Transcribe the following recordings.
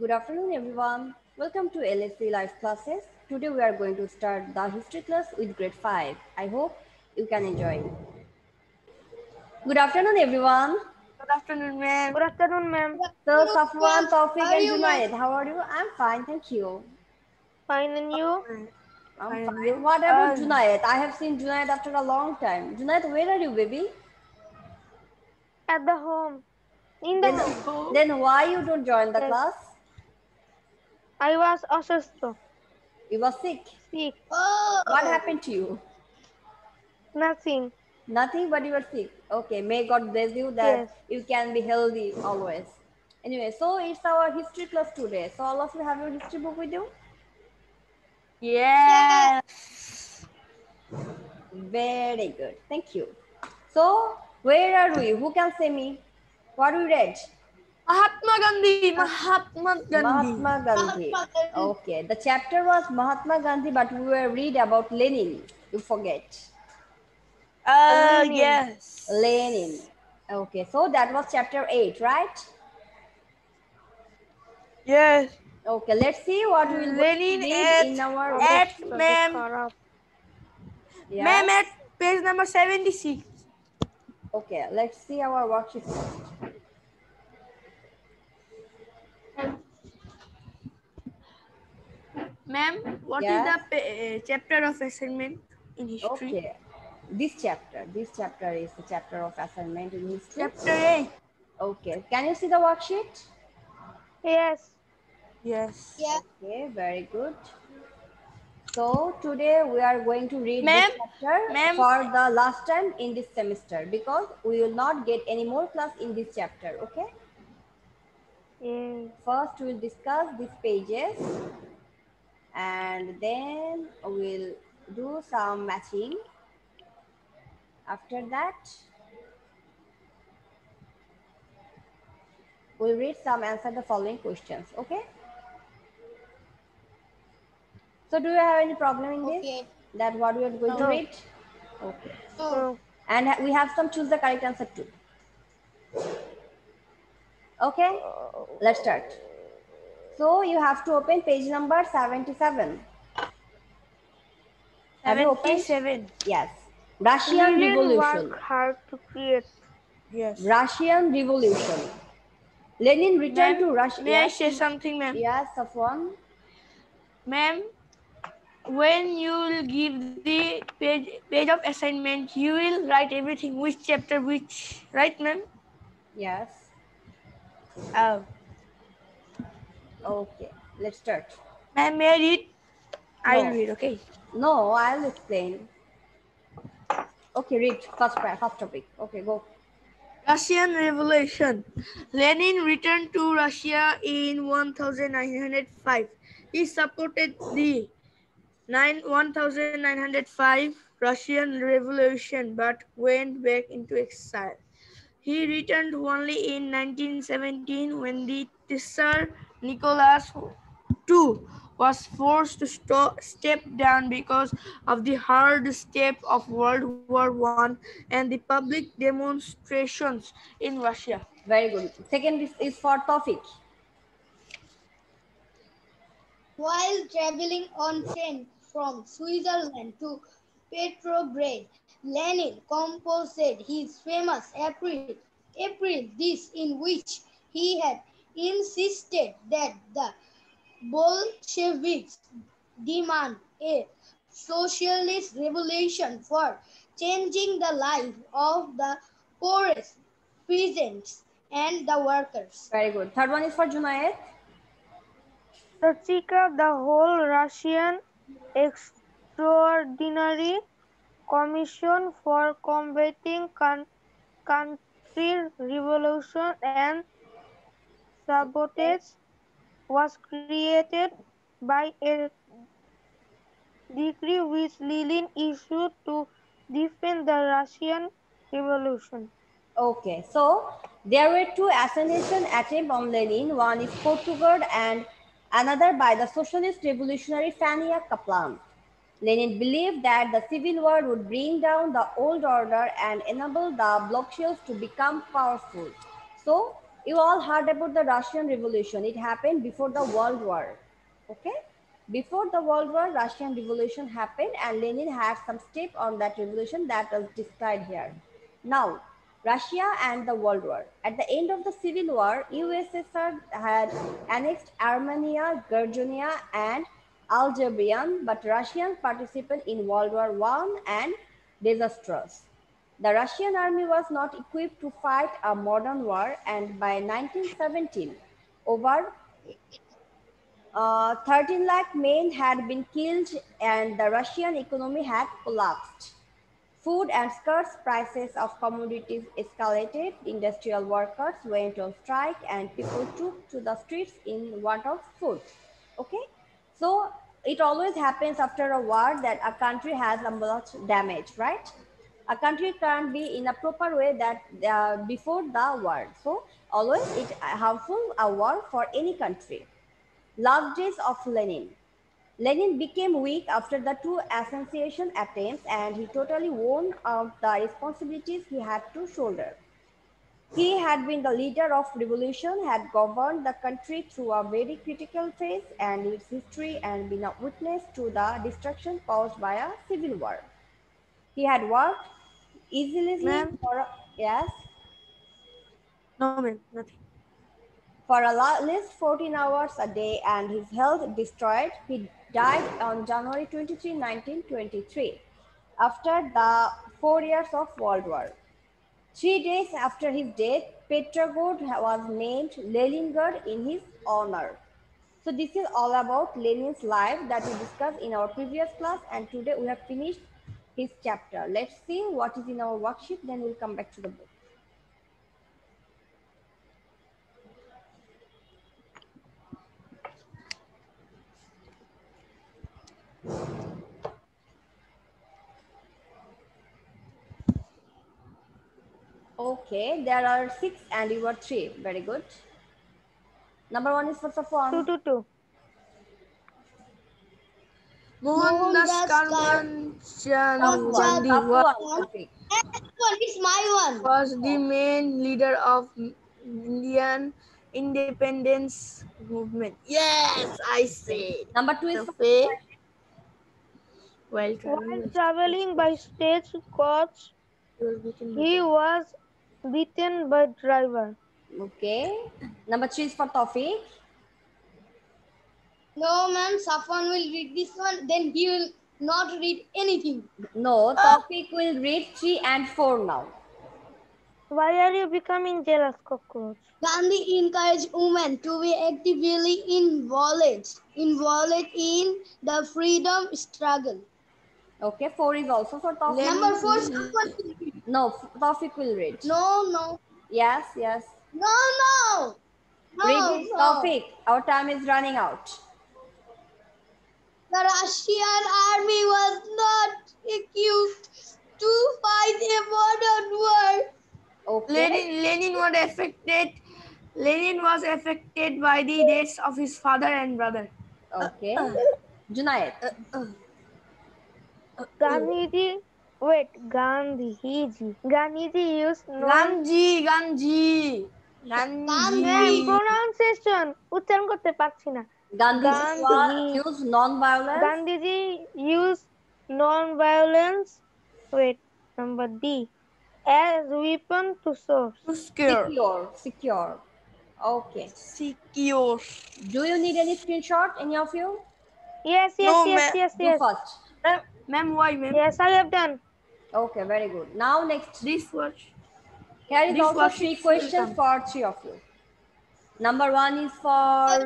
Good afternoon, everyone. Welcome to LSE Life Classes. Today we are going to start the history class with grade 5. I hope you can enjoy. Good afternoon, everyone. Good afternoon, ma'am. Good afternoon, ma'am. So, Safuan, Taufik, and Junaid, how are you? I'm fine, thank you. Fine, and you? I'm fine. What about Junaid? I have seen Junaid after a long time. Junaid, where are you, baby? At the home. In the home. Then why you don't join the class? I was also. You were sick? Sick. Oh. What happened to you? Nothing. Nothing, but you were sick. Okay, may God bless you that you can be healthy always. Anyway, so it's our history class today. So all of you have your history book with you? Yes. Very good. Thank you. So where are we? Who can say me? What do we read? Mahatma Gandhi. Okay, the chapter was Mahatma Gandhi, but we were read about Lenin. You forget. Lenin. Yes. Lenin. Okay, so that was chapter 8, right? Yes. Okay, let's see what we will read in our ma'am. Yeah. Ma'am, at page number 76. Okay, let's see our worksheet. Ma'am, what is the chapter of assignment in history? Okay. This chapter is the chapter of assignment in history. Chapter 8. Okay. Can you see the worksheet? Yes. Yes. Yeah. Okay. Very good. So today we are going to read this chapter for the last time in this semester because we will not get any more class in this chapter. Okay. First we will discuss these pages and then we'll do some matching. After that, we'll read some answer the following questions. Okay. So, do you have any problem in this? That what we are going to read? Okay. No. And we have some choose the correct answer too. Okay. Let's start. So you have to open page number 77. Have you opened? Yes. Russian Revolution. Work hard to create. Yes. Russian Revolution. Lenin returned to Russia. May I say something, ma'am? Yes, Safwan. Ma'am, when you will give the page of assignment, you will write everything, which chapter, which, right, ma'am? Yes. Oh. Okay, let's start. Ma'am, may I read? I'll read, okay? No, I'll explain. Okay, read first topic. Okay, go. Russian Revolution. Lenin returned to Russia in 1905. He supported the 1905 Russian Revolution but went back into exile. He returned only in 1917 when the Tsar Nicholas II was forced to step down because of the hardship of World War I and the public demonstrations in Russia. Very good. Second is for Taufik. While traveling on train from Switzerland to Petrograd, Lenin composed his famous April Thesis, in which he had insisted that the Bolsheviks demand a socialist revolution for changing the life of the poorest, peasants, and the workers. Very good. Third one is for Junaid. Satyagraha, the whole Russian Extraordinary Commission for combating country revolution and sabotage was created by a decree which Lenin issued to defend the Russian Revolution. Okay, so there were two assassination attempts on Lenin. One is Petrograd and another by the socialist revolutionary Fania Kaplan. Lenin believed that the civil war would bring down the old order and enable the blockades to become powerful. So You all heard about the Russian Revolution. It happened before the World War. Okay? Before the World War, Russian Revolution happened, and Lenin had some stake on that revolution that was described here. Now, Russia and the World War. At the end of the Civil War, USSR had annexed Armenia, Georgia, and Azerbaijan, but Russians participated in World War I and disastrous. The Russian army was not equipped to fight a modern war, and by 1917, over 13 lakh men had been killed, and the Russian economy had collapsed. Food and scarce prices of commodities escalated, industrial workers went on strike, and people took to the streets in want of food. Okay, so it always happens after a war that a country has a lot of damage, right? A country can't be in a proper way that before the war. So always it's harmful a war for any country. Last days of Lenin. Lenin became weak after the two assassination attempts, and he totally won out the responsibilities he had to shoulder. He had been the leader of revolution, had governed the country through a very critical phase and its history, and been a witness to the destruction caused by a civil war. He had worked easily for a, yes. No, ma'am, nothing. For at least 14 hours a day, and his health destroyed. He died on January 23, 1923, after the 4 years of World War. 3 days after his death, Petrograd was named Leningrad in his honor. So this is all about Lenin's life that we discussed in our previous class, and today we have finished his chapter. Let's see what is in our worksheet, then we'll come back to the book. Okay, there are 6 and you are 3. Very good. Number 1 is for Safuan. 222. Mohandas Karmanchandwadi was the main leader of Indian independence movement. Yes, I say. Number 2 is Taufik. While traveling by stagecoach, he was beaten by driver. Okay. Number 3 is for Taufik. No, ma'am, Safwan will read this one, then he will not read anything. No, Taufik will read 3 and 4 now. Why are you becoming jealous, cockroach? Gandhi encouraged women to be actively involved in the freedom struggle. Okay, 4 is also for Taufik. Number 4, Safwan will read. No, Taufik will read. No, no. Yes, yes. No, no. No, read it, no. Taufik. Our time is running out. The Russian army was not equipped to fight a modern war. Okay. Lenin was affected by the deaths of his father and brother. Okay. Junaid. Gandhi pronunciation. Uchcharon korte parchi na. Gandhiji used non-violence. Wait, number D. As weapon to secure. Okay. Secure. Do you need any screenshot, any of you? Yes. Do first. Ma'am, why, ma'am? Yes, I have done. Okay, very good. Now next. Here is also three questions for 3 of you. Number one is for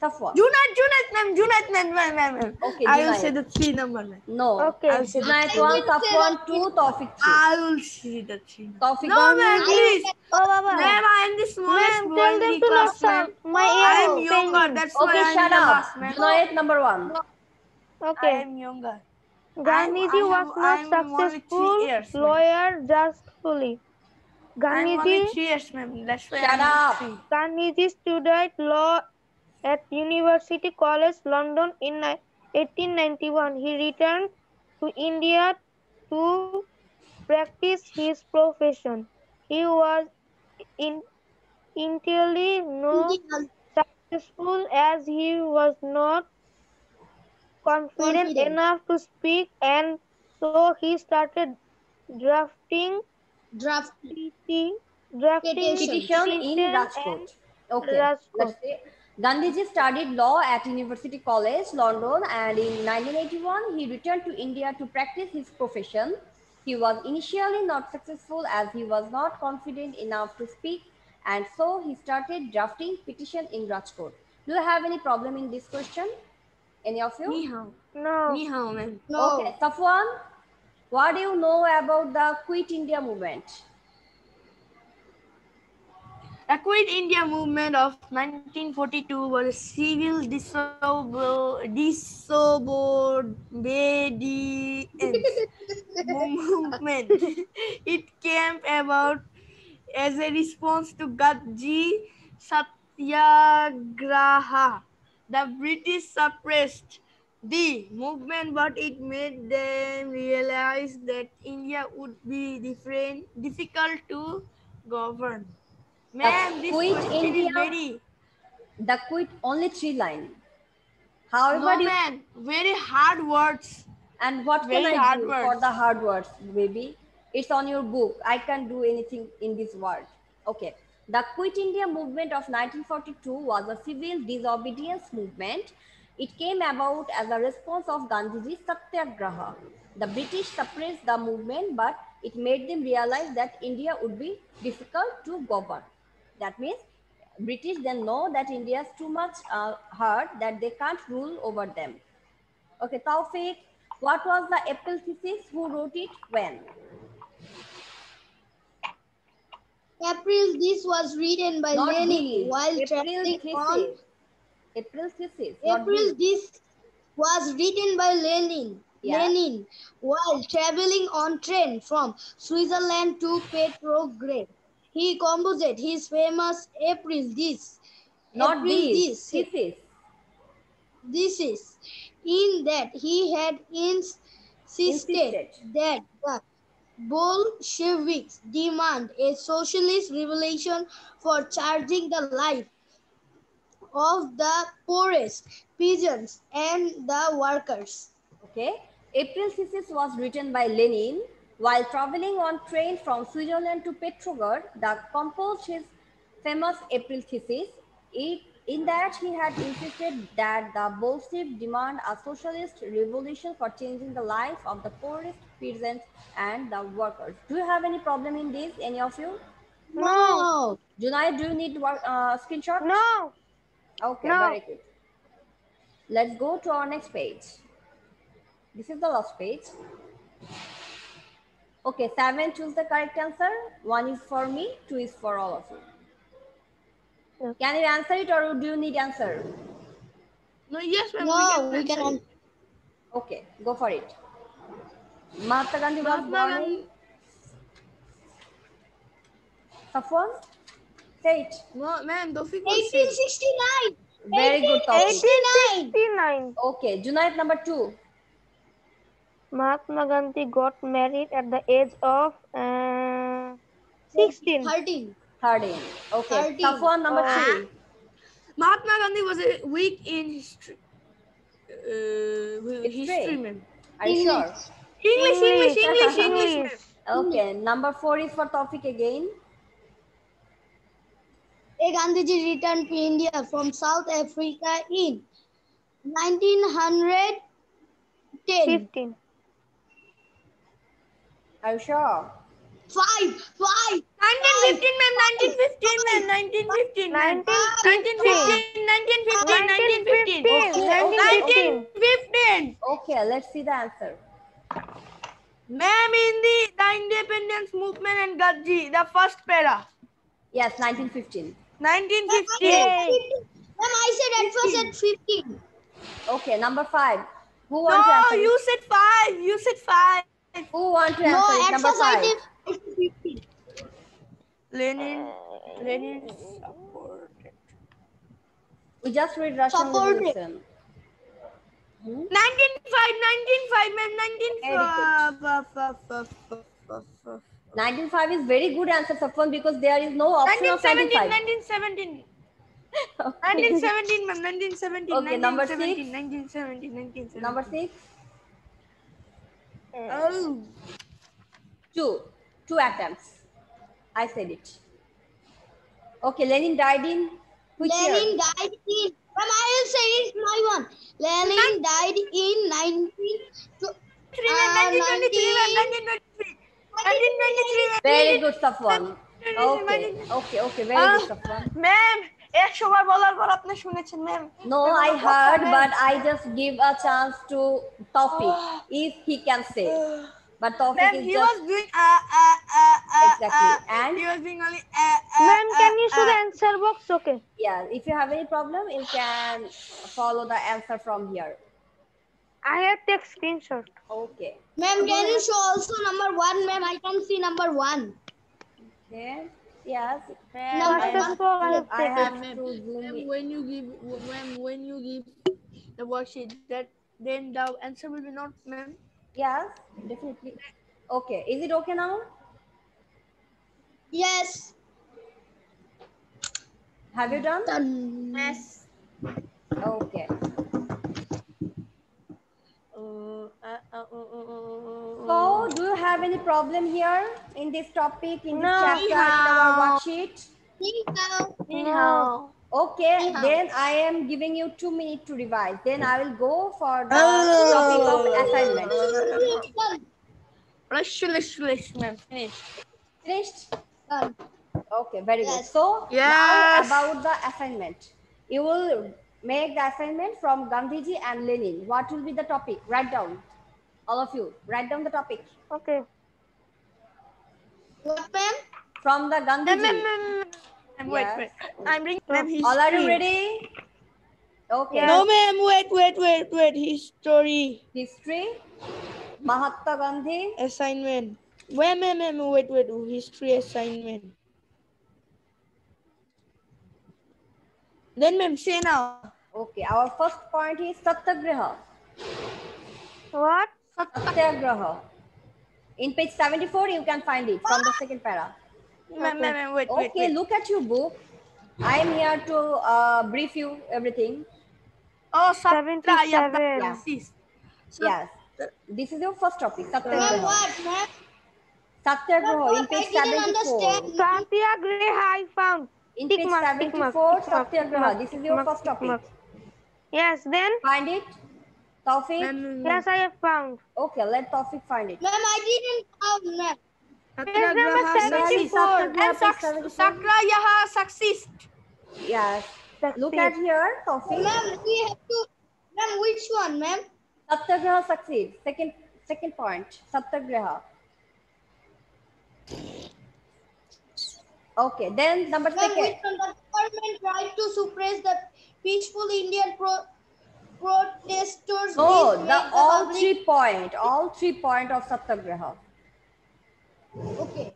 Safwan. Junaid, ma'am. Okay, I will say the 3 number, ma'am. No. Okay. Junaid 1, Safwan 2, Taufik 3. I will see the 3. Taufik 1. No, ma'am, please. Ma'am, I am the smallest boy in the class, ma'am. I am younger, that's why I am the last, ma'am. Junaid, number 1. Okay. I am younger. Gandhiji was not successful lawyer justly. Gandhiji studied law at University College London in 1891. He returned to India to practice his profession. He was entirely not successful as he was not confident enough to speak, and so he started drafting petition in Rajkot. Okay, let's say Gandhiji studied law at University College London, and in 1981 he returned to India to practice his profession. He was initially not successful as he was not confident enough to speak, and so he started drafting petition in Rajkot. Do you have any problem in this question? Any of you? No, ma'am. No. Okay, Safuan, what do you know about the Quit India Movement? The Quit India Movement of 1942 was a civil disobedience movement. It came about as a response to Gandhi's Satyagraha. The British suppressed the movement, but it made them realize that India would be difficult to govern. Ma'am, this question is very... The quit only 3 lines. However, no, ma'am, very hard words. And what can I do for the hard words, baby? It's on your book. I can't do anything in this world. Okay. The Quit India Movement of 1942 was a civil disobedience movement. It came about as a response of Gandhiji's Satyagraha. The British suppressed the movement, but it made them realize that India would be difficult to govern. That means British then know that India is too much hard, that they can't rule over them. Okay, Taufik, what was the April Thesis? Who wrote it? When? April. This was written by Lenin while traveling on. April Thesis. April. This was written by Lenin. Yeah. Lenin while traveling on train from Switzerland to Petrograd. He composed his famous April This. Not this. This is in that he had insisted that the Bolsheviks demand a socialist revolution for charging the life of the poorest, peasants, and the workers. Okay. April Thesis was written by Lenin while traveling on train from Switzerland to Petrograd. That composed his famous April Thesis. In that he had insisted that the Bolshevik demand a socialist revolution for changing the life of the poorest, peasants, and the workers. Do you have any problem in this, any of you? No. Junaid, do you need screenshot? No. Okay, no. Very good. Let's go to our next page. This is the last page. Okay, 7, choose the correct answer. 1 is for me, 2 is for all of you. Can you answer it, or do you need answer? No, yes, ma'am. No, we can answer. Okay, go for it. Mahatma Gandhi was born in... Safuan? Say it. No, ma'am, Taufik was 1869. Very good, Taufik. 1869. Okay, Junaid, number 2. Mahatma Gandhi got married at the age of 16. 13. Okay. Safuan, number 3. Mahatma Gandhi was weak in history. History, ma'am. Are you sure? English. Okay. Number 4 is for Taufik again. Gandhiji returned to India from South Africa in 1915. Are you sure? 5. 1915, ma'am. 1915, ma'am. 1915. 1915. Okay, let's see the answer. Ma'am, in the independence movement and Gandhi, the first para. Yes, 1915. 1915. Ma'am, I said at first at 15. Okay, number 5. Who wants to answer? No, you said 5. Who wants to answer? No, at first I did 15. Lenin supported. We just read Russian revolution. 1905, ma'am. 1905. 1905 is very good answer, Safuan, because there is no option of 1905. 1917. 1917, ma'am. 1917. Okay, 1917, number 6. 1917. 1917. Number 6. Oh. Two attempts. I said it. Okay, Lenin died in which year? Lenin died in. Ma'am, I will say it. My one. Lenin died in 1923. Very good, Safuan. Okay, okay, okay. Very good, Safuan. Ma'am, no, I heard, but I just give a chance to Taufik if he can say. But Taufik is exactly. And he was doing only. Ma'am, can you show the answer box? Okay. Yeah. If you have any problem, you can follow the answer from here. I have take screenshot. Okay. Ma'am, can you show also number 1? Ma'am, I can see number 1. Okay. Yes. I have to zoom. When you give the worksheet, that then the answer will be not, ma'am. Yes, definitely. Okay. Is it okay now? Yes. Have you done? Yes. Okay. So, do you have any problem here in this topic, in this chapter, in our worksheet? No. Okay, then I am giving you 2 minutes to revise. Then I will go for the topic of assignment. Finished? Done. Okay, very good. So, now about the assignment. You will make the assignment from Gandhiji and Lenin. What will be the topic? Write down. All of you, write down the topic. Okay. What, ma'am? From the Gandhiji. Wait, all are you ready? Okay. Yes. No, ma'am. Wait. History. History. Mahatma Gandhi. Assignment. Wait, ma'am. History assignment. Then, ma'am, say now. Okay. Our first point is Satyagraha. What? Satyagraha. In page 74, you can find it from the second para. Wait, look at your book. I am here to brief you everything. Oh, 77. Yeah. Yes. This is your first topic. Satyagraha. Satyagraha in page 74. Satyagraha I found. In page 74, Satyagraha. This is your first topic. Yes, then? Find it. Taufik? Yes, I have found. Okay, let Taufik find it. Ma'am, I didn't found that. Satyagraha success. Yes. Look at here, Taufik. Ma'am, we have to. Ma'am, which one, ma'am? Satyagraha succeeds. Second point. Satyagraha. Okay. Then number 2. The government tried to suppress the peaceful Indian protesters. Oh, all three points of Satyagraha. Okay.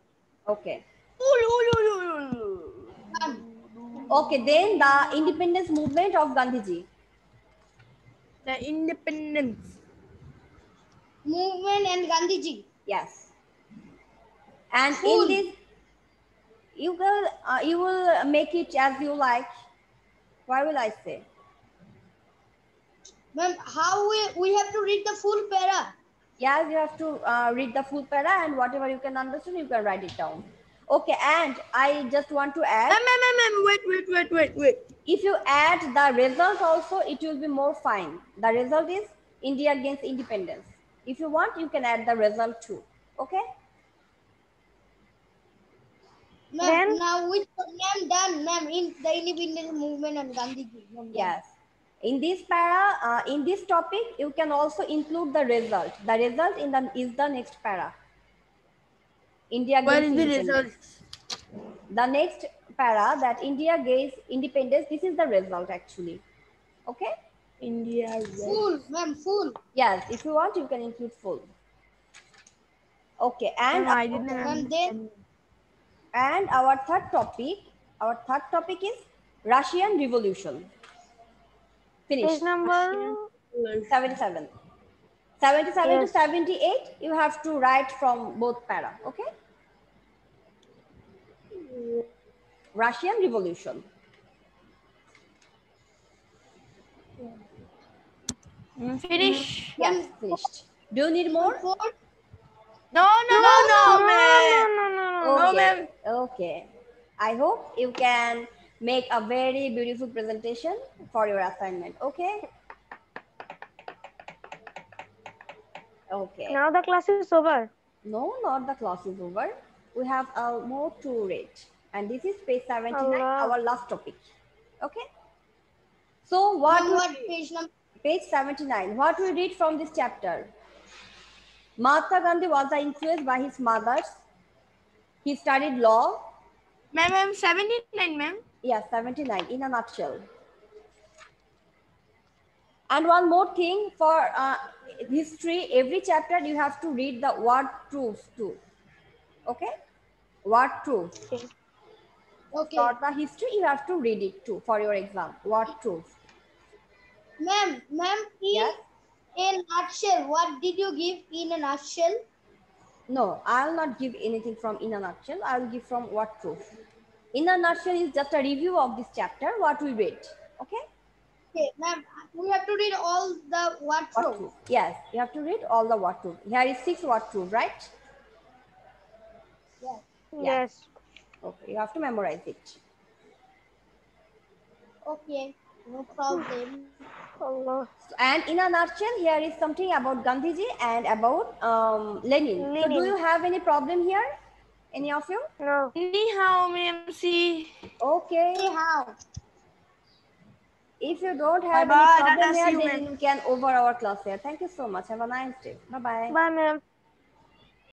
Okay, then the independence movement of Gandhiji. The independence movement and Gandhiji. Yes. And in this, you will make it as you like. Why will I say? Ma'am, how we have to read the full para? Yes, you have to read the full para, and whatever you can understand, you can write it down. Okay, and I just want to add. Wait. If you add the result also, it will be more fine. The result is India gains independence. If you want, you can add the result too. Okay? Ma'am, now which program done, ma'am, in the independence movement and Gandhiji? Yes. In this para, in this topic, you can also include the result. The result is the next para. India gains independence. The next para, that India gains independence, this is the result actually. Okay? India. Full, ma'am, full. Yes, if you want, you can include full. Okay, and our third topic is Russian Revolution. Finish. Page number 77. 77 to 78, you have to write from both para, okay? Russian Revolution. Finish. Yes, finished. Do you need more? No, ma'am. Okay. No, okay. I hope you can make a very beautiful presentation for your assignment. Okay. Okay. Now the class is over. No, not the class is over. We have more to read, and this is page 79, our last topic. Okay. So what? Page 79. What we read from this chapter? Mahatma Gandhi was influenced by his mother. He studied law. Ma'am, 79, ma'am. Yeah, 79 in a nutshell. And one more thing for history, every chapter you have to read the word truth too. Okay? Word truth. Okay. For the history, you have to read it too for your exam. Word truth. Ma'am, yes? In a nutshell, what did you give in a nutshell? No, I'll not give anything from in a nutshell. I'll give from what truth. In a nutshell is just a review of this chapter, what we read. Okay? Okay, ma'am, we have to read all the what truth. Yes, you have to read all the what truth. Here is 6 what truth, right? Yes. Yeah. Yes. Okay, you have to memorize it. Okay, no problem. Allah. And in a nutshell, here is something about Gandhiji and about Lenin. So do you have any problem here? Any of you? No. Ni hao, MC. Okay. Ni hao. If you don't have any problem here, then you can over our class here. Thank you so much. Have a nice day. Bye-bye. Bye, ma'am.